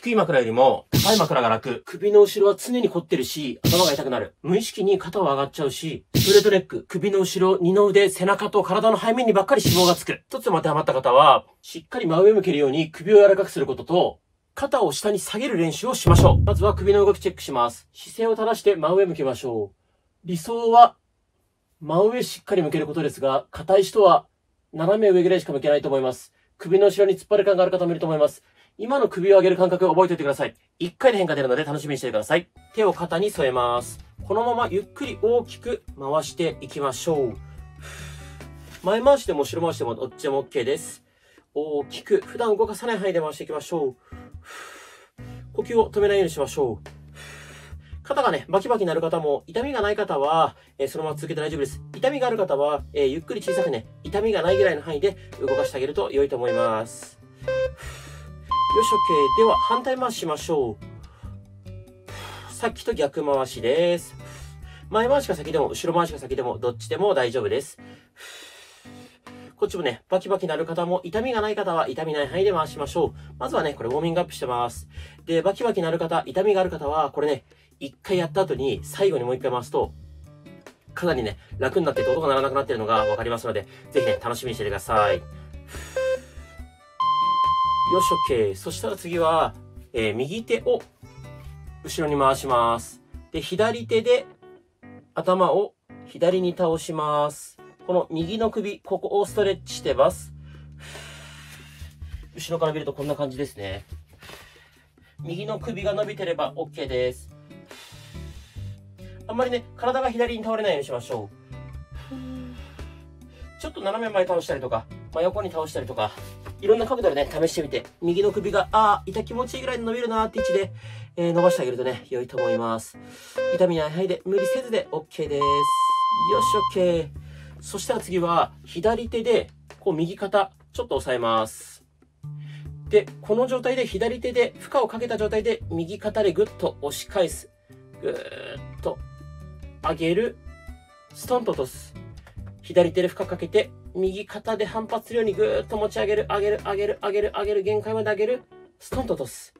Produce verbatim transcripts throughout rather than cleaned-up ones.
低い枕よりも高い枕が楽。首の後ろは常に凝ってるし、頭が痛くなる。無意識に肩は上がっちゃうし、ストレートネック、首の後ろ、二の腕、背中と体の背面にばっかり脂肪がつく。一つでも当てはまった方は、しっかり真上向けるように首を柔らかくすることと、肩を下に下げる練習をしましょう。まずは首の動きチェックします。姿勢を正して真上向けましょう。理想は、真上しっかり向けることですが、硬い人は斜め上ぐらいしか向けないと思います。首の後ろに突っ張る感がある方もいると思います。今の首を上げる感覚を覚えておいてください。一回で変化出るので楽しみにしていてください。手を肩に添えます。このままゆっくり大きく回していきましょう。前回しでも後ろ回しでもどっちでも OK です。大きく、普段動かさない範囲で回していきましょう。呼吸を止めないようにしましょう。肩がね、バキバキになる方も、痛みがない方は、えー、そのまま続けて大丈夫です。痛みがある方は、えー、ゆっくり小さくね、痛みがないぐらいの範囲で動かしてあげると良いと思います。よし、OK。では、反対回ししましょう。さっきと逆回しです。前回しが先でも、後ろ回しが先でも、どっちでも大丈夫です。こっちもね、バキバキなる方も、痛みがない方は痛みない範囲で回しましょう。まずはね、これウォーミングアップしてます。で、バキバキなる方、痛みがある方は、これね、一回やった後に、最後にもう一回回すと、かなりね、楽になってて音が鳴らなくなってるのがわかりますので、ぜひね、楽しみにしててください。よし、OK。そしたら次は、えー、右手を、後ろに回します。で、左手で、頭を左に倒します。この右の首、ここをストレッチしてます。後ろから見るとこんな感じですね。右の首が伸びてれば OK です。あんまりね、体が左に倒れないようにしましょう。ちょっと斜め前倒したりとか、真横に倒したりとか、いろんな角度でね、試してみて、右の首が、ああ、痛気持ちいいぐらいに伸びるなーって位置で、えー、伸ばしてあげるとね、良いと思います。痛みない範囲で、無理せずで OK です。よし、OK。そしたら次は、左手で、こう右肩、ちょっと押さえます。で、この状態で左手で、負荷をかけた状態で、右肩でぐっと押し返す。ぐーっと、上げる。ストンと落とす。左手で負荷かけて、右肩で反発するようにぐーっと持ち上げる、上げる、上げる、上げる、上げる、限界まで上げる。ストンと落とす。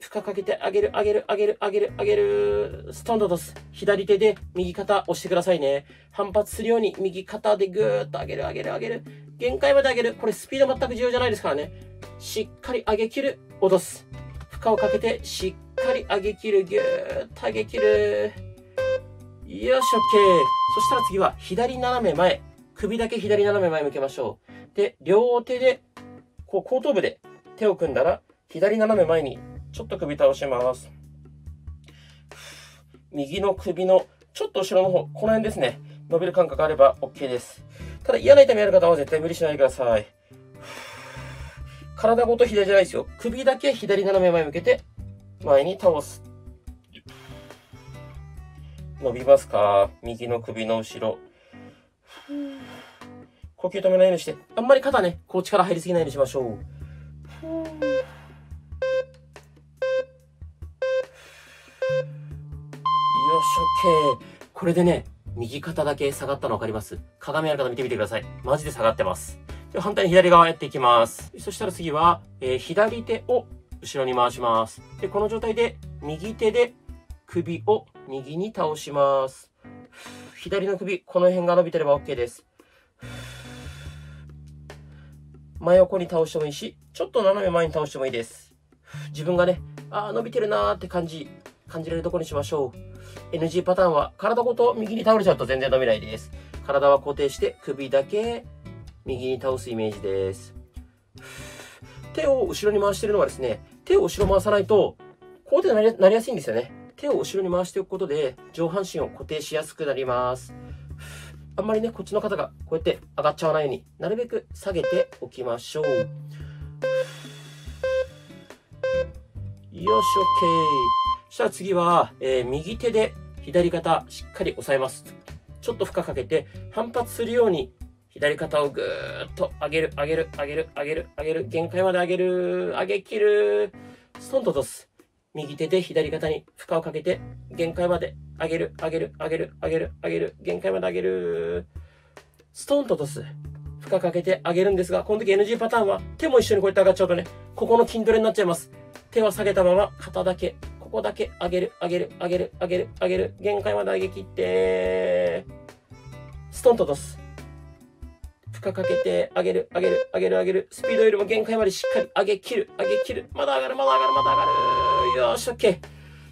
負荷かけて上げる、上げる、上げる、上げる、上げる、ストンと落とす。左手で右肩押してくださいね。反発するように右肩でぐーっと上げる、上げる、上げる。限界まで上げる。これスピード全く重要じゃないですからね。しっかり上げ切る、落とす。負荷をかけてしっかり上げ切る、ぎゅーっと上げ切る。よし、OK。そしたら次は左斜め前。首だけ左斜め前向けましょう。で、両手で、こう後頭部で手を組んだら、左斜め前に、ちょっと首倒します。右の首のちょっと後ろの方、この辺ですね。伸びる感覚あれば OK です。ただ嫌な痛みある方は絶対無理しないでください。体ごと左じゃないですよ。首だけ左斜め前向けて、前に倒す。伸びますか？右の首の後ろ。呼吸止めないようにして、あんまり肩ね、こう力入りすぎないようにしましょう。OK。これでね、右肩だけ下がったの分かります？鏡ある方見てみてください。マジで下がってます。では反対に左側やっていきます。そしたら次は、えー、左手を後ろに回します。で、この状態で右手で首を右に倒します。左の首、この辺が伸びてれば OK です。真横に倒してもいいし、ちょっと斜め前に倒してもいいです。自分がね、ああ、伸びてるなーって感じ。感じられるところにしましょう。エヌジー パターンは体ごと右に倒れちゃうと全然伸びないです。体は固定して首だけ右に倒すイメージです。手を後ろに回しているのはですね、手を後ろ回さないと、こう手になりやすいんですよね。手を後ろに回しておくことで上半身を固定しやすくなります。あんまりね、こっちの肩がこうやって上がっちゃわないようになるべく下げておきましょう。よし、OK。そしたら次は、えー、右手で左肩しっかり押さえます。ちょっと負荷かけて反発するように左肩をぐーっと上げる、上げる、上げる、上げる、上げる、限界まで上げる、上げきる、ストンと落とす。右手で左肩に負荷をかけて限界まで上げる、上げる、上げる、上げる、上げる、限界まで上げる、ストンと落とす。負荷かけてあげるんですが、この時 エヌジー パターンは手も一緒にこうやって上がっちゃうとね、ここの筋トレになっちゃいます。手は下げたまま肩だけ、ここだけ上げる、上げる、上げる、上げる、上げる。限界まで上げ切って、ストンと落とす。負荷かけて上げる、上げる、上げる、上げる。スピードよりも限界までしっかり上げ切る、上げ切る。まだ上がる、まだ上がる、まだ上がる。よーし、OK。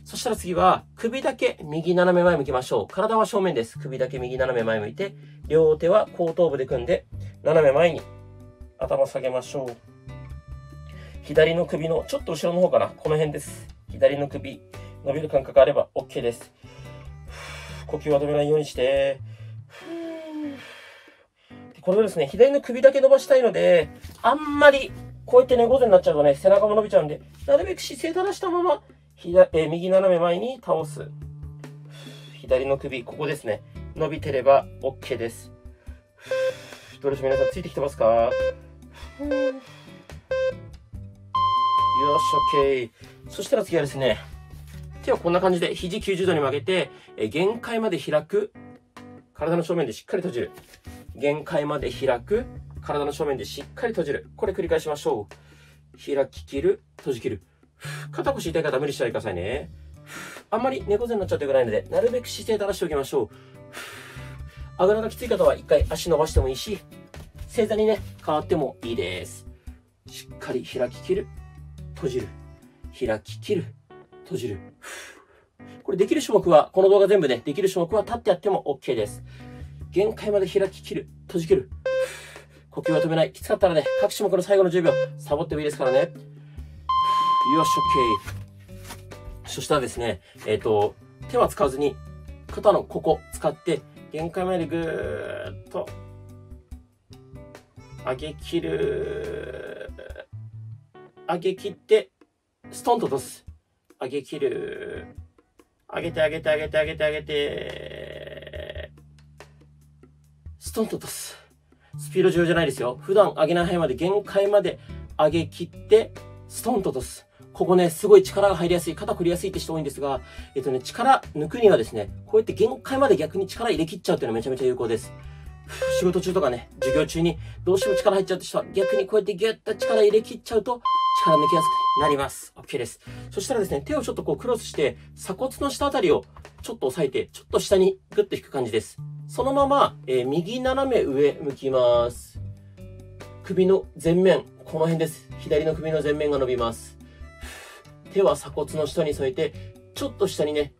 そしたら次は、首だけ右斜め前向きましょう。体は正面です。首だけ右斜め前向いて、両手は後頭部で組んで、斜め前に頭下げましょう。左の首のちょっと後ろの方かな。この辺です。左の首、伸びる感覚あれば OK です。呼吸は止めないようにして。これをですね、左の首だけ伸ばしたいので、あんまりこうやって猫背になっちゃうとね、背中も伸びちゃうんで、なるべく姿勢正したまま、左、えー、右斜め前に倒す。左の首、ここですね。伸びてれば OK です。どうでしょう皆さん、ついてきてますか？よし、OK。そしたら次はですね、手はこんな感じで、肘きゅうじゅうどに曲げて、えー、限界まで開く。体の正面でしっかり閉じる。限界まで開く。体の正面でしっかり閉じる。これ繰り返しましょう。開き切る、閉じ切る。肩腰痛い方無理しないでくださいね。あんまり猫背になっちゃってくないので、なるべく姿勢正しておきましょう。あぐらがきつい方は一回足伸ばしてもいいし、正座にね、変わってもいいです。しっかり開き切る、閉じる。開き切る、閉じる。これできる種目は、この動画全部ね、できる種目は立ってやっても OK です。限界まで開き切る、閉じ切る。呼吸は止めない。きつかったらね、各種目の最後のじゅうびょう、サボってもいいですからね。よし、OK。そしたらですね、えっと、手は使わずに、肩のここ使って、限界までぐーっと、上げ切る。上げ切って、ストンと落とす。上げ切る。上げて、上げて、上げて、上げて、上げて、ストンと落とす。スピード重要じゃないですよ。普段上げない範囲まで、限界まで上げ切って、ストンと落とす。ここね、すごい力が入りやすい、肩こりやすいって人多いんですが、えっとね、力抜くにはですね、こうやって限界まで逆に力入れ切っちゃうっていうのはめちゃめちゃ有効です。仕事中とかね、授業中にどうしても力入っちゃうって人は、逆にこうやってギュッと力入れ切っちゃうと、力抜きやすくなります。OK です。そしたらですね、手をちょっとこうクロスして、鎖骨の下あたりをちょっと押さえて、ちょっと下にグッと引く感じです。そのまま、えー、右斜め上向きます。首の前面、この辺です。左の首の前面が伸びます。手は鎖骨の下に添えて、ちょっと下にね、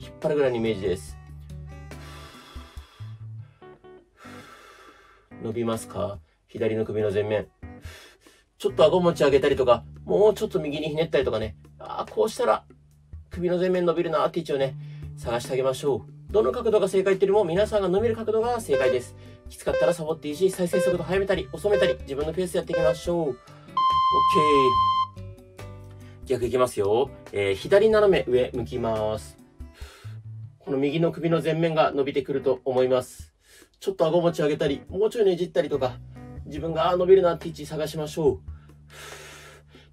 引っ張るぐらいのイメージです。伸びますか？左の首の前面。ちょっと顎持ち上げたりとか、もうちょっと右にひねったりとかね。ああ、こうしたら、首の前面伸びるなーって位置をね、探してあげましょう。どの角度が正解っていうよりも、皆さんが伸びる角度が正解です。きつかったらサボっていいし、再生速度早めたり、遅めたり、自分のペースでやっていきましょう。OK。逆いきますよ。えー、左斜め上向きます。この右の首の前面が伸びてくると思います。ちょっと顎持ち上げたり、もうちょいねじったりとか、自分が、あ、伸びるなって位置探しましょう。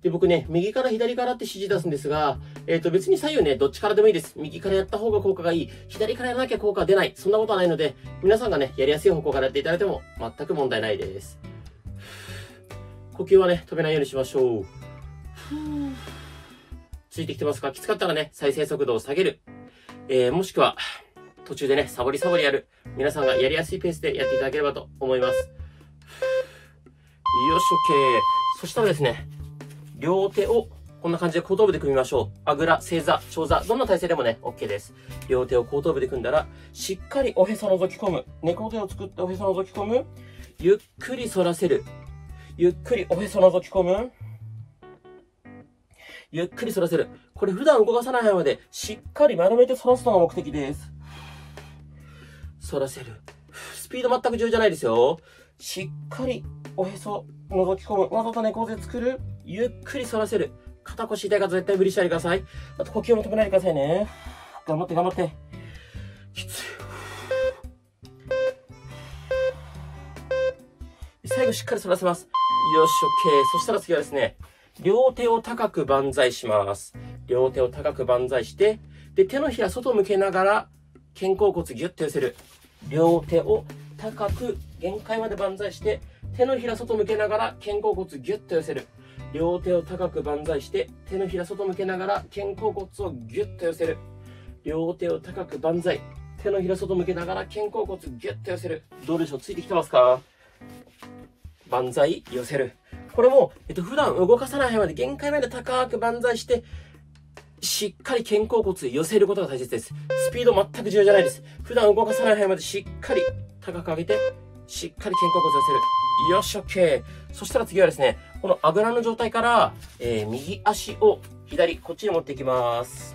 で、僕ね、右から左からって指示出すんですが、えっと、別に左右ね、どっちからでもいいです。右からやった方が効果がいい。左からやらなきゃ効果は出ない。そんなことはないので、皆さんがね、やりやすい方向からやっていただいても、全く問題ないです。呼吸はね、止めないようにしましょう。ついてきてますか？きつかったらね、再生速度を下げる。えー、もしくは、途中でね、サボりサボりやる。皆さんがやりやすいペースでやっていただければと思います。よし、OK。そしたらですね、両手をこんな感じで後頭部で組みましょう。あぐら、正座、長座、どんな体勢でもね、OK です。両手を後頭部で組んだら、しっかりおへそ覗き込む。猫背を作っておへそ覗き込む。ゆっくり反らせる。ゆっくりおへそ覗き込む。ゆっくり反らせる。これ普段動かさない範囲まで、しっかり丸めて反らすのが目的です。反らせる。スピード全く重要じゃないですよ。しっかりおへそ覗き込む。わざと猫背作る。ゆっくり反らせる。肩腰痛い方絶対無理しないでください。あと呼吸も止めないでくださいね。頑張って頑張って。きつい。最後しっかり反らせます。よし、OK。そしたら次はですね、両手を高く万歳します。両手を高く万歳して、で、手のひら外向けながら、肩甲骨ギュッと寄せる。両手を高く限界まで万歳して手のひら外向けながら肩甲骨ギュッと寄せる。両手を高く万歳して手のひら外向けながら肩甲骨をギュッと寄せる。両手を高く万歳、手のひら外向けながら肩甲骨ギュッと寄せる。どうでしょう、ついてきてますか？万歳、寄せる。これも、えっと、普段動かさない範囲まで限界まで高く万歳してしっかり肩甲骨寄せることが大切です。スピード全く重要じゃないです。普段動かさない範囲までしっかり高く上げてしっかり肩甲骨寄せる。よし、OK。そしたら次はですね、このあぐらの状態から、えー、右足を左、こっちに持っていきます。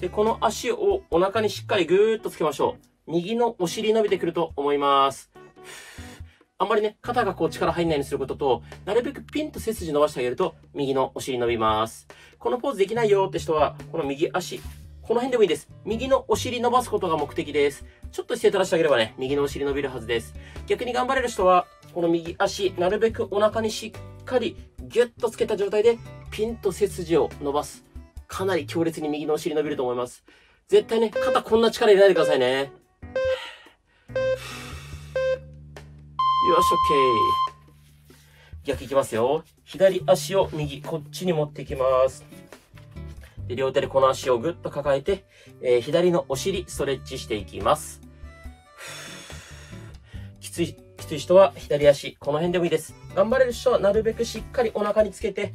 で、この足をお腹にしっかりぐーっとつけましょう。右のお尻伸びてくると思います。あんまりね、肩がこう力入んないようにすることと、なるべくピンと背筋伸ばしてあげると、右のお尻伸びます。このポーズできないよーって人は、この右足、この辺でもいいです。右のお尻伸ばすことが目的です。ちょっと姿勢取らしてあげればね、右のお尻伸びるはずです。逆に頑張れる人は、この右足、なるべくお腹にしっかりギュッとつけた状態で、ピンと背筋を伸ばす。かなり強烈に右のお尻伸びると思います。絶対ね、肩こんな力入れないでくださいね。よし、OK。逆いきますよ。左足を右、こっちに持っていきます。で、両手でこの足をぐっと抱えて、えー、左のお尻、ストレッチしていきます。きつい。きつい人は左足、この辺でもいいです。頑張れる人はなるべくしっかりお腹につけて、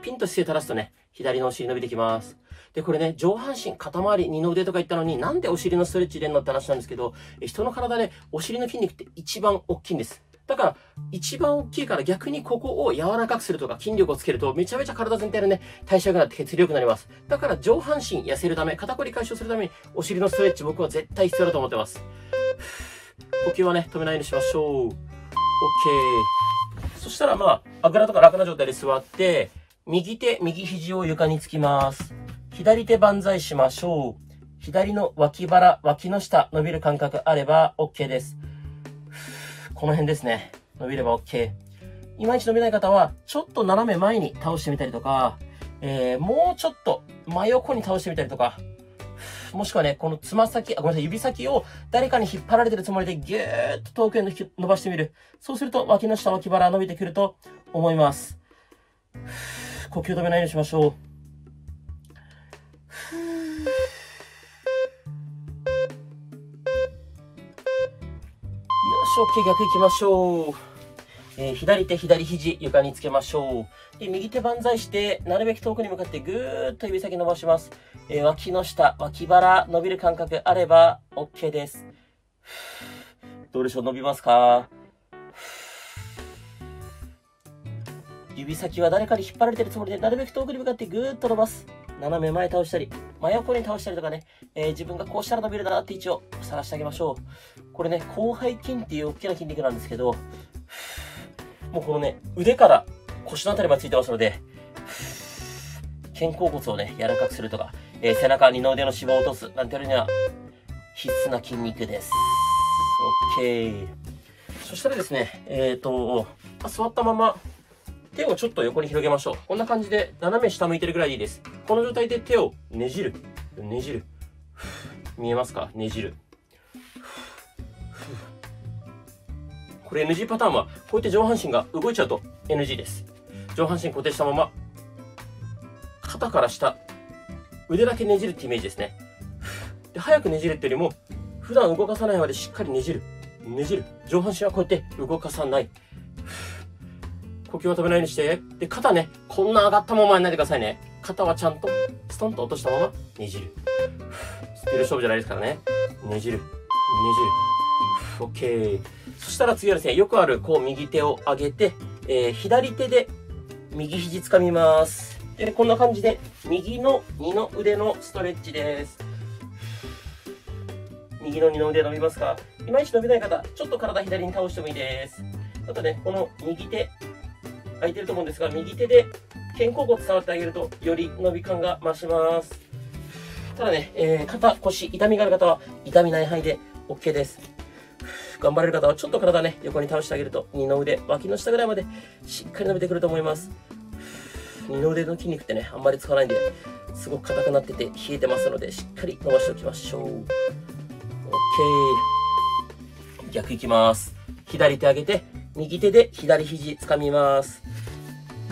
ピンと姿勢垂らすとね、左のお尻伸びてきます。で、これね、上半身、肩周り、二の腕とか言ったのに、なんでお尻のストレッチ入れるのって話なんですけど、人の体でお尻の筋肉って一番大きいんです。だから、一番大きいから逆にここを柔らかくするとか筋力をつけると、めちゃめちゃ体全体のね、代謝が良くなって血流良くなります。だから上半身痩せるため、肩こり解消するために、お尻のストレッチ僕は絶対必要だと思ってます。呼吸はね、止めないようにしましょう。OK。そしたら、まあ、あぐらとか楽な状態で座って、右手、右肘を床につきます。左手万歳しましょう。左の脇腹、脇の下、伸びる感覚あれば OK です。この辺ですね。伸びれば OK。いまいち伸びない方は、ちょっと斜め前に倒してみたりとか、えー、もうちょっと真横に倒してみたりとか、もしくはね、このつま先、あ、ごめんなさい、指先を誰かに引っ張られてるつもりでぎゅーっと遠くへ伸ばしてみる。そうすると、脇の下、脇腹伸びてくると思います。呼吸止めないようにしましょう。よし、OK、逆いきましょう。えー、左手、左肘、床につけましょう。で、右手万歳して、なるべく遠くに向かってぐーっと指先伸ばします。えー、脇の下、脇腹、伸びる感覚あれば OK です。どうでしょう、伸びますか？指先は誰かに引っ張られてるつもりで、なるべく遠くに向かってぐーっと伸ばす。斜め前倒したり、真横に倒したりとかね、えー、自分がこうしたら伸びるなって位置を探してあげましょう。これね、広背筋っていう大きな筋肉なんですけど、もうこのね、腕から腰のあたりまでついてますので、肩甲骨をね、柔らかくするとか、えー、背中、二の腕の脂肪を落とすなんてやるには必須な筋肉です。OK。そしたらですね、えっと、座ったまま、手をちょっと横に広げましょう。こんな感じで斜め下向いてるぐらいでいいです。この状態で手をねじる。ねじる。見えますか？ねじる。これ エヌジー パターンは、こうやって上半身が動いちゃうと エヌジー です。上半身固定したまま、肩から下、腕だけねじるってイメージですね。で、早くねじるっていうよりも、普段動かさないまでしっかりねじる。ねじる。上半身はこうやって動かさない。呼吸は止めないようにして。で、肩ね、こんな上がったままになってくださいね。肩はちゃんと、ストンと落としたまま、ねじる。スピード勝負じゃないですからね。ねじる。ねじる。OK。そしたら次はですね、よくある、こう、右手を上げて、えー、左手で、右肘掴みます。で、こんな感じで、右の二の腕のストレッチです。右の二の腕伸びますか？いまいち伸びない方、ちょっと体左に倒してもいいです。あとね、この右手、空いてると思うんですが、右手で肩甲骨触ってあげるとより伸び感が増します。ただね、えー、肩腰痛みがある方は痛みない範囲で OK です。頑張れる方はちょっと体ね、横に倒してあげると二の腕、脇の下ぐらいまでしっかり伸びてくると思います。二の腕の筋肉ってね、あんまり使わないんですごく硬くなってて冷えてますので、しっかり伸ばしておきましょう。 OK。 逆いきます。左手上げて、右手で左肘掴みます。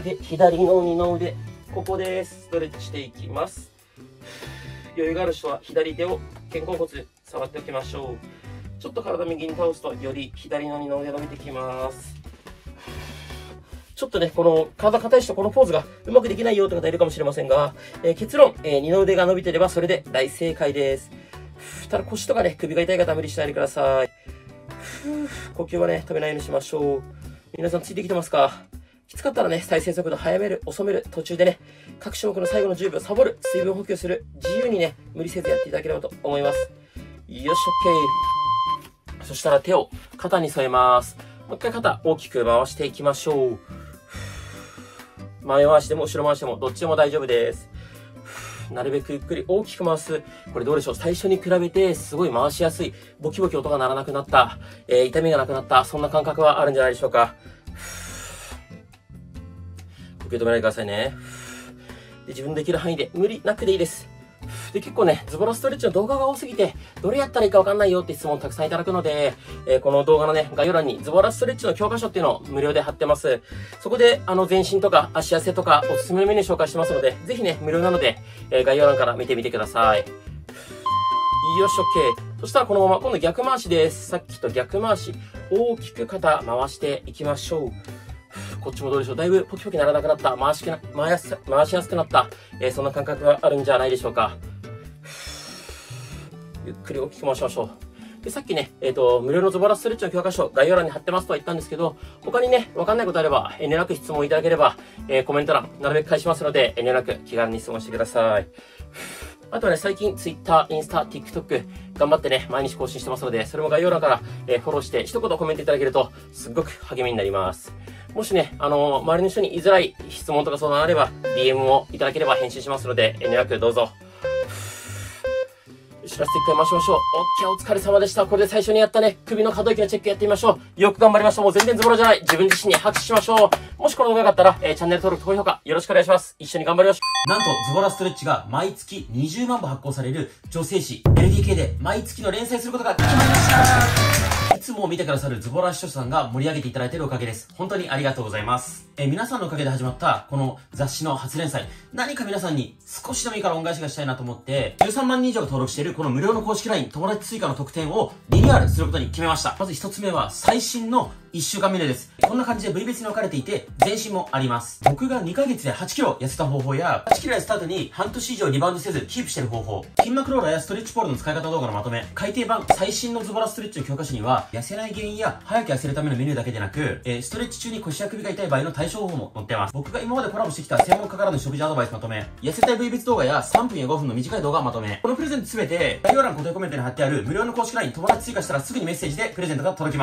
で、左の二の腕、ここです。ストレッチしていきます。余裕がある人は左手を肩甲骨触っておきましょう。ちょっと体右に倒すと、より左の二の腕伸びてきます。ちょっとね、この体硬い人、このポーズがうまくできないよという方いるかもしれませんが、えー、結論、えー、二の腕が伸びてればそれで大正解です。ただ腰とかね、首が痛い方は無理しないでください。呼吸はね、止めないようにしましょう。皆さんついてきてますか？きつかったらね、再生速度早める、遅める、途中でね、各種目の最後のじゅうびょうサボる、水分補給する、自由にね、無理せずやっていただければと思います。よし、OK。そしたら手を肩に添えます。もう一回肩大きく回していきましょう。前回しでも後ろ回しでもどっちでも大丈夫です。なるべくゆっくり大きく回す。これどうでしょう？最初に比べてすごい回しやすい。ボキボキ音が鳴らなくなった。えー、痛みがなくなった。そんな感覚はあるんじゃないでしょうか。呼吸止めないでくださいね。で、自分でできる範囲で無理なくでいいです。で、結構ね、ズボラストレッチの動画が多すぎて、どれやったらいいかわかんないよって質問をたくさんいただくので、えー、この動画のね、概要欄にズボラストレッチの教科書っていうのを無料で貼ってます。そこで、あの、全身とか足痩せとかおすすめのメニュー紹介してますので、ぜひね、無料なので、えー、概要欄から見てみてください。よし、OK。そしたらこのまま、今度逆回しです。さっきと逆回し、大きく肩回していきましょう。こっちもどうでしょう？だいぶポキポキならなくなった。回しな、回やす、回しやすくなった。えー、そんな感覚があるんじゃないでしょうか。ゆっくり大きく回しましょう。で、さっきね、えっと、無料のズボラストレッチの教科書、概要欄に貼ってますとは言ったんですけど、他にね、わかんないことあれば、遠慮なく質問いただければ、えー、コメント欄、なるべく返しますので、遠慮なく気軽に質問してください。あとはね、最近、Twitter、インスタ、TikTok、頑張ってね、毎日更新してますので、それも概要欄から、えー、フォローして、一言コメントいただけると、すっごく励みになります。もしね、あのー、周りの人に言いづらい質問とか相談あれば、ディーエム をいただければ返信しますので、遠慮なくどうぞ。後ろ足一回回しましょう。オッケー、お疲れ様でした。これで最初にやったね、首の可動域のチェックやってみましょう。よく頑張りました。もう全然ズボラじゃない。自分自身に拍手しましょう。もしこの動画が良かったら、えー、チャンネル登録、高評価よろしくお願いします。一緒に頑張りましょう。なんと、ズボラストレッチが毎月にじゅうまん部発行される女性誌 エルディーケー で毎月の連載することが決まりました。いつも見てくださるズボラ視聴者さんが盛り上げていただいているおかげです。本当にありがとうございます。えー、皆さんのおかげで始まった、この雑誌の初連載。何か皆さんに少しでもいいから恩返しがしたいなと思って、じゅうさんまんにん以上が登録しているこの無料の公式 ライン 友達追加の特典をリニューアルすることに決めました。まず一つ目は最新のいっしゅうかんメニューです。こんな感じで部位別に分かれていて、全身もあります。僕がにかげつではちキロ痩せた方法や、はちキロ痩せた後に半年以上リバウンドせずキープしてる方法、筋膜ローラーやストレッチポールの使い方動画のまとめ、改訂版最新のズボラストレッチの教科書には、痩せない原因や早く痩せるためのメニューだけでなく、えー、ストレッチ中に腰や首が痛い場合の対処方法も載ってます。僕が今までコラボしてきた専門家からの食事アドバイスまとめ、痩せたい部位別動画やさんぷんやごふんの短い動画まとめ、このプレゼントすべて概要欄固定コメントに貼ってある無料の公式 ライン 友達追加したらすぐにメッセージでプレゼントが届きます。